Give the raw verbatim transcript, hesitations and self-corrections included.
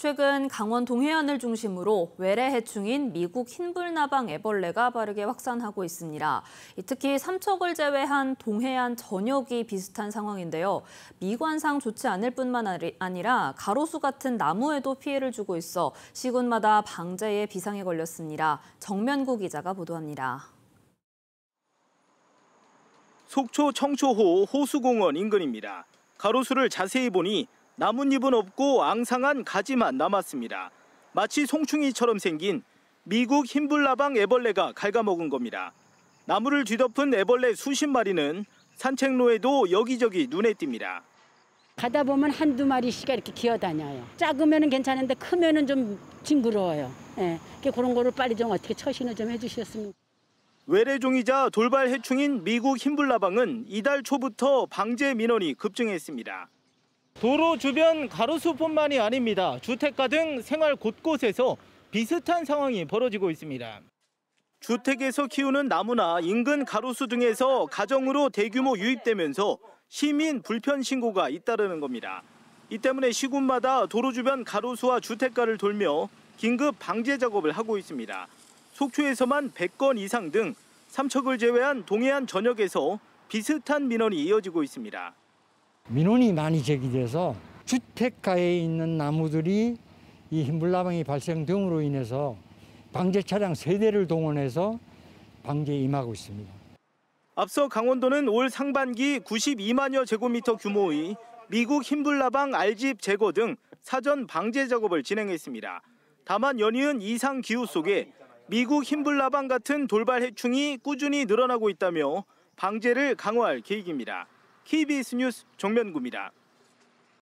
최근 강원 동해안을 중심으로 외래 해충인 미국 흰불나방 애벌레가 빠르게 확산하고 있습니다. 특히 삼척을 제외한 동해안 전역이 비슷한 상황인데요. 미관상 좋지 않을 뿐만 아니라 가로수 같은 나무에도 피해를 주고 있어 시군마다 방제에 비상이 걸렸습니다. 정면구 기자가 보도합니다. 속초 청초호 호수공원 인근입니다. 가로수를 자세히 보니 나뭇잎은 없고 앙상한 가지만 남았습니다. 마치 송충이처럼 생긴 미국 흰불나방 애벌레가 갉아먹은 겁니다. 나무를 뒤덮은 애벌레 수십 마리는 산책로에도 여기저기 눈에 띕니다. 가다 보면 한두 마리씩 이렇게 기어다녀요. 작으면 괜찮은데 크면 좀 징그러워요. 예, 그런 거를 빨리 좀 어떻게 처신을 좀 해주셨으면. 외래종이자 돌발 해충인 미국 흰불나방은 이달 초부터 방제 민원이 급증했습니다. 도로 주변 가로수뿐만이 아닙니다. 주택가 등 생활 곳곳에서 비슷한 상황이 벌어지고 있습니다. 주택에서 키우는 나무나 인근 가로수 등에서 가정으로 대규모 유입되면서 시민 불편 신고가 잇따르는 겁니다. 이 때문에 시군마다 도로 주변 가로수와 주택가를 돌며 긴급 방제 작업을 하고 있습니다. 속초에서만 백 건 이상 등 삼척을 제외한 동해안 전역에서 비슷한 민원이 이어지고 있습니다. 민원이 많이 제기돼서 주택가에 있는 나무들이 이 흰불나방이 발생 등으로 인해서 방제 차량 세 대를 동원해서 방제에 임하고 있습니다. 앞서 강원도는 올 상반기 구십이만여 제곱미터 규모의 미국 흰불나방 알집 제거 등 사전 방제 작업을 진행했습니다. 다만 연이은 이상 기후 속에 미국 흰불나방 같은 돌발 해충이 꾸준히 늘어나고 있다며 방제를 강화할 계획입니다. 케이비에스 뉴스 정면구입니다.